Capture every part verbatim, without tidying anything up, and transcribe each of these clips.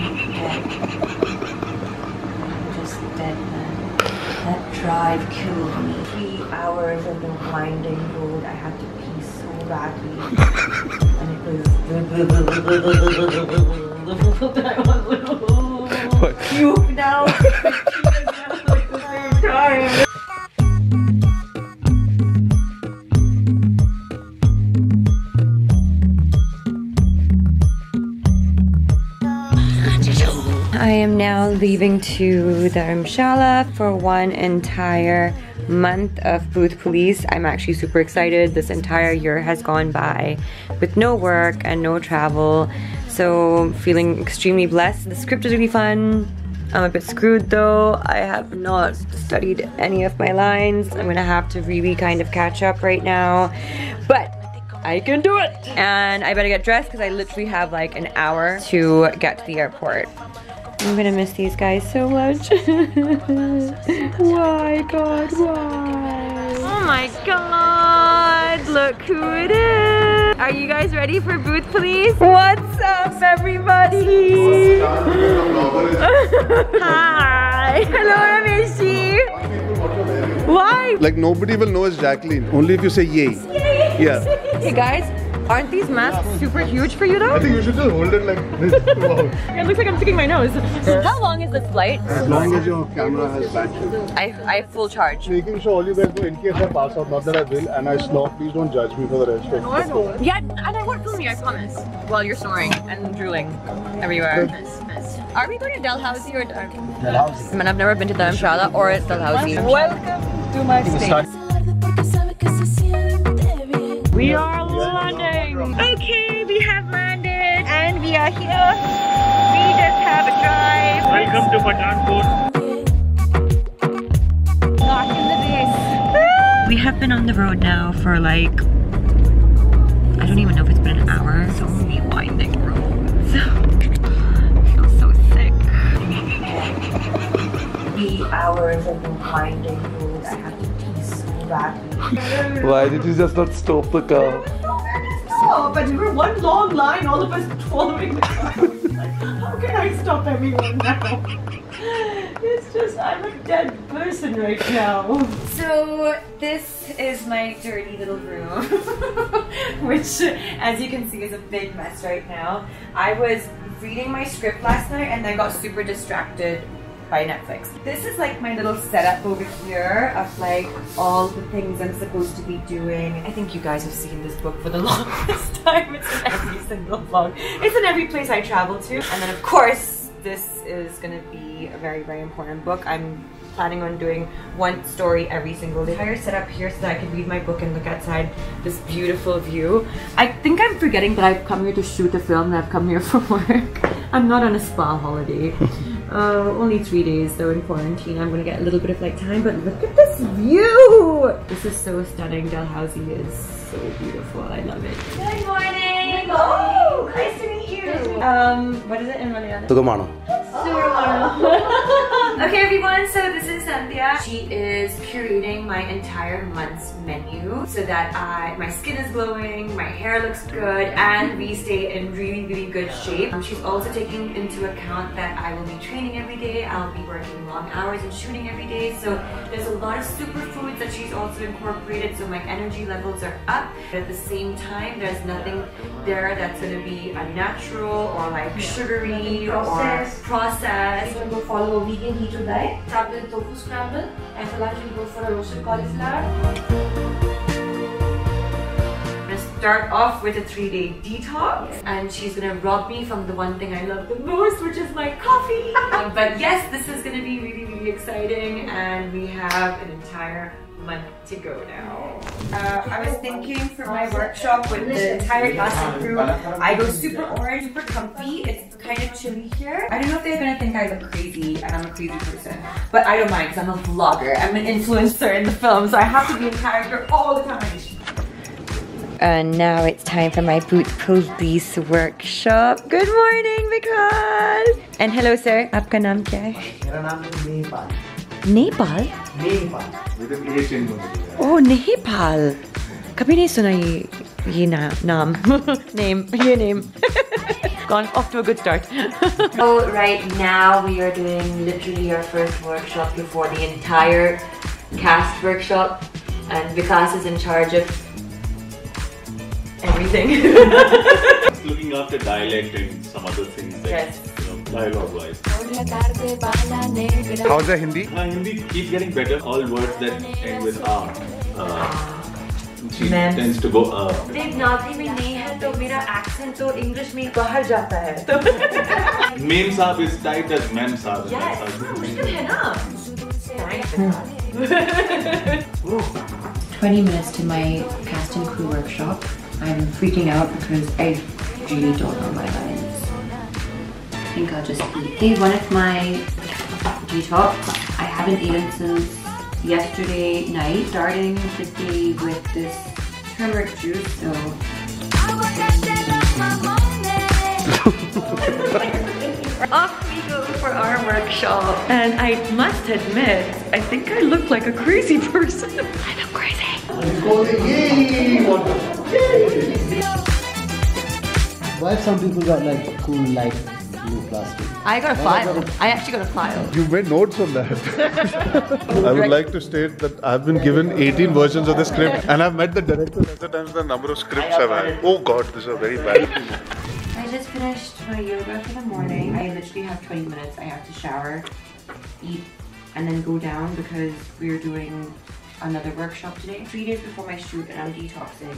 dead. Just dead, man. That drive killed me. Three hours of the winding road. I had to pee so badly. And it was... I was puke now. I'm tired. I am now leaving to Dharamshala for one entire month of Bhoot Police. I'm actually super excited. This entire year has gone by with no work and no travel, so feeling extremely blessed. The script is really fun. I'm a bit screwed though. I have not studied any of my lines. I'm gonna have to really kind of catch up right now, but I can do it! And I better get dressed because I literally have like an hour to get to the airport. I'm gonna miss these guys so much. Why, God, why? Oh my God, look who it is. Are you guys ready for Bhoot Police? What's up, everybody? Hi, hello, Amishi. Why? Like nobody will know it's Jacqueline, only if you say yay. Yay. Yeah. Hey guys. Aren't these masks super huge for you though? I think you should just hold it like this. It looks like I'm sticking my nose. How long is this flight? As long as your camera has battery. I, I full charge. Making sure all you guys know in case I pass out, not that I will, and I snore, please don't judge me for the rest of the time. Yeah, and I won't film you, I promise. While you're snoring and drooling everywhere. Are we going to Dalhousie or Dalhousie? I mean, I've never been to Dharamshala or Dalhousie. Welcome to my state. We are London. Okay, we have landed and we are here. We just have a drive. Welcome to Pathankot. Not in the base. We have been on the road now for like, I don't even know if it's been an hour. So many winding roads. I feel so sick. Three hours of the winding road. I have to pee so badly. Why did you just not stop the car? Oh, but we were one long line, all of us following the car. Like, how can I stop everyone now? It's just, I'm a dead person right now. So this is my dirty little room, which as you can see is a big mess right now. I was reading my script last night and I got super distracted by Netflix. This is like my little setup over here of like all the things I'm supposed to be doing. I think you guys have seen this book for the longest time. It's in every single vlog. It's in every place I travel to. And then of course, this is gonna be a very, very important book. I'm planning on doing one story every single day. Entire setup here so that I can read my book and look outside this beautiful view. I think I'm forgetting that I've come here to shoot a film and I've come here for work. I'm not on a spa holiday. Uh, only three days though in quarantine. I'm gonna get a little bit of like time, but look at this view! This is so stunning. Dalhousie is so beautiful. I love it. Good morning! Oh, nice to meet you! Um, what is it in Malayana? Supermano. Supermano. Okay everyone, so this is Cynthia. She is curating my entire month's menu so that I, my skin is glowing, my hair looks good, and we stay in really, really good shape. Um, she's also taking into account that I will be training every day, I'll be working long hours and shooting every day, so there's a lot of superfoods that she's also incorporated, so my energy levels are up, but at the same time there's nothing there that's going to be unnatural or like sugary processed. or processed. We're going to follow a vegan keto diet, start with tofu scramble, and for lunch we'll go for a roasted cauliflower. Start off with a three-day detox, and she's gonna rob me from the one thing I love the most, which is my coffee. um, but yes, this is gonna be really, really exciting, and we have an entire month to go now. Uh, I was thinking for my workshop with the entire cast crew, I go super orange, super comfy. It's kind of chilly here. I don't know if they're gonna think I look crazy, and I'm a crazy person, but I don't mind because I'm a vlogger. I'm an influencer in the film, so I have to be in character all the time. And now it's time for my Bhoot Police workshop. Good morning, Vikas! And hello, sir. Aapka naam kya hai? Mera naam hai Nepal. Nepal? Nepal. With an H in it. Oh, Nepal. Kabhi nahi suna ye naam. Name. Ye name. gone off to a good start. So right now we are doing literally our first workshop before the entire cast workshop, and Vikas is in charge of everything. It's looking after dialect and some other things. Like, yes. Dialogue wise. How's the Hindi? Uh, Hindi keeps getting better. All words that end with R. Uh, she Man. tends to go R. Degnati mein nahi hai, toh mera accent toh English mein bahar jata hai. Mem saab is typed as Mem saab. Yes. Mushkil hai na. twenty minutes to my cast and crew workshop. I'm freaking out because I really don't know my lines. I think I'll just eat. Hey, one of my detox, I haven't eaten since yesterday night. Starting today with this turmeric juice, so. Off we go for our workshop. And I must admit, I think I look like a crazy person. I'm crazy. I'm crazy. Why have some people got like cool like plastic. I got a file. I actually got a file. You made notes on that. I would like to state that I've been given eighteen versions of the script, and I've met the director lesser times than the number of scripts I've had. Oh god, these are very bad. I just finished my yoga for the morning. I literally have twenty minutes. I have to shower, eat, and then go down because we're doing another workshop today. Three days before my shoot, and I'm detoxing.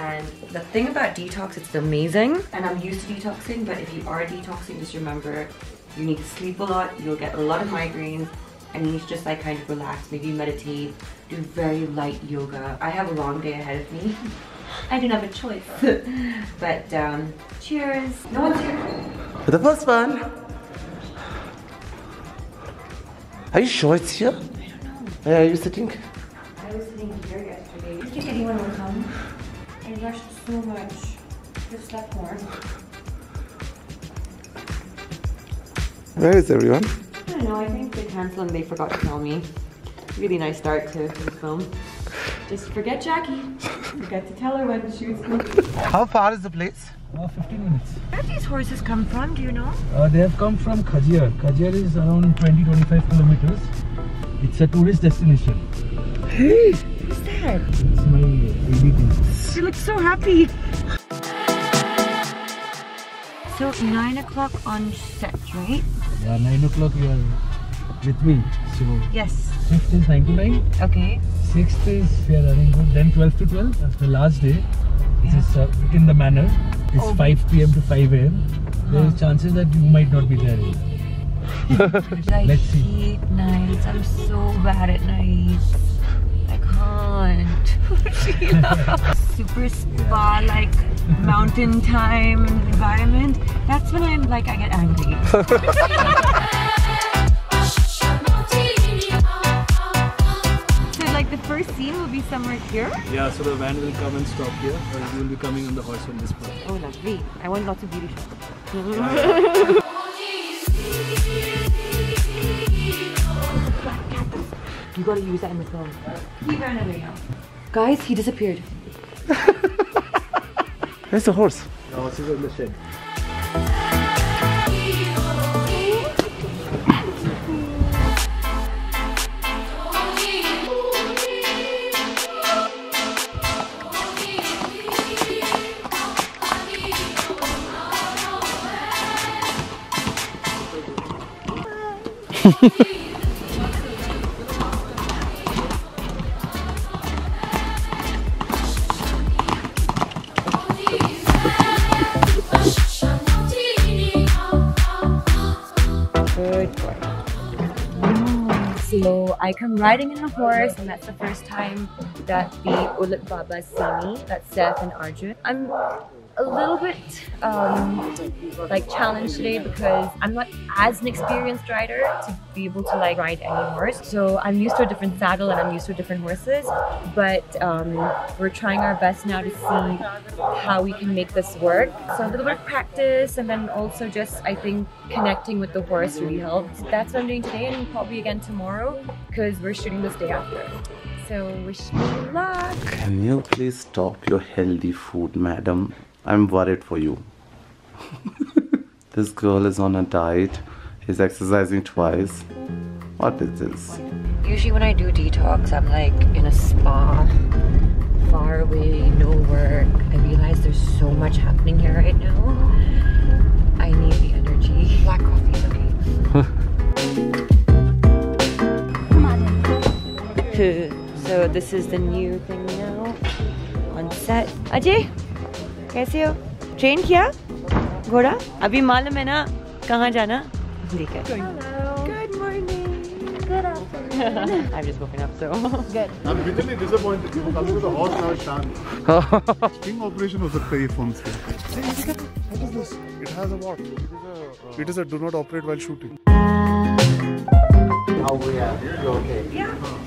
And the thing about detox, it's amazing. And I'm used to detoxing, but if you are detoxing, just remember, you need to sleep a lot, you'll get a lot of migraines, and you need to just like kind of relax, maybe meditate, do very light yoga. I have a long day ahead of me. I didn't have a choice. But um, cheers. No one's here. For the first one. Are you sure it's here? I don't know. Uh, are you sitting? I was sitting here yesterday. Do you think anyone will come? I rushed so much. Just slept more. Where is everyone? I don't know. I think they canceled and they forgot to tell me. Really nice start to the film. Just forget Jackie. Forgot to tell her when she was going. How far is the place? Uh, fifteen minutes. Where have these horses come from? Do you know? Uh, they have come from Khajiar. Khajiar is around twenty to twenty-five kilometers. It's a tourist destination. Hey! Who's that? It's my baby thing. She looks so happy. So nine o'clock on set, right? Yeah, nine o'clock you are with me. So yes. Fifth is nine to nine. Okay. Sixth is we are running good. Then twelve to twelve. That's the last day. This is uh, in the manor. It's oh. five p m to five a m There is chances that you might not be there either. I Let's see. hate nights. I'm so bad at nights. I can't. Super spa-like mountain time environment. That's when I'm like, I get angry. So like the first scene will be somewhere here? Yeah, so the van will come and stop here. Or you will be coming on the horse on this part. Oh lovely. I want lots of beauty shots. You gotta use that in the film. He ran away now. Guys, he disappeared. Where's the horse? The horse is in the shed. So I come riding in a horse, and that's the first time that the Ulub Baba see me. That's Seth and Ajay. I'm a little bit um, like challenged today because I'm not as an experienced rider to be able to like ride any horse. So I'm used to a different saddle and I'm used to different horses, but um, we're trying our best now to see how we can make this work. So a little bit of practice, and then also just I think connecting with the horse really helps. That's what I'm doing today, and probably again tomorrow, because we're shooting this day after. So wish me luck. Can you please stop your healthy food, madam? I'm worried for you. This girl is on a diet. She's exercising twice. What is this? Usually when I do detox, I'm like in a spa, far away, no work. I realize there's so much happening here right now. I need the energy. Black coffee is okay. So this is the new thing now on set. Ajay, kaise ho? Train kiya? Ghoda? Abhi malum hai na kahan jana? Hello. Good morning. Good afternoon. I've just woken up, so good. I'm really disappointed. People come to the horse now, Shan. Sting operation was a pay phone. What is this? It has a what? It is a, uh, it is a do not operate while shooting. How we are? You're okay. Yeah. Huh.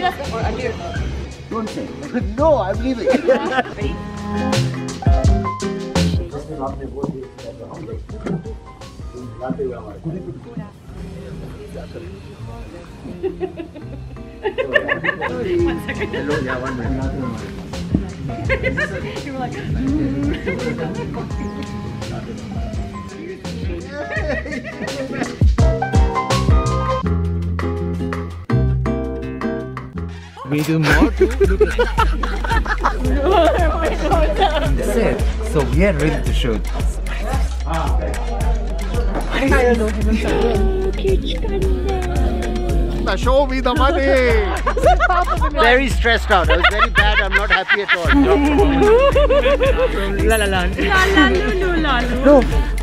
Or under. Don't say. No, I'm leaving. Ready? One second. Hello, yeah, one minute. You were like, mm. We do more to look like that's it. So we are ready to shoot. Show me the money! Very stressed out. I was very bad. I'm not happy at all. La la la. La la la la la.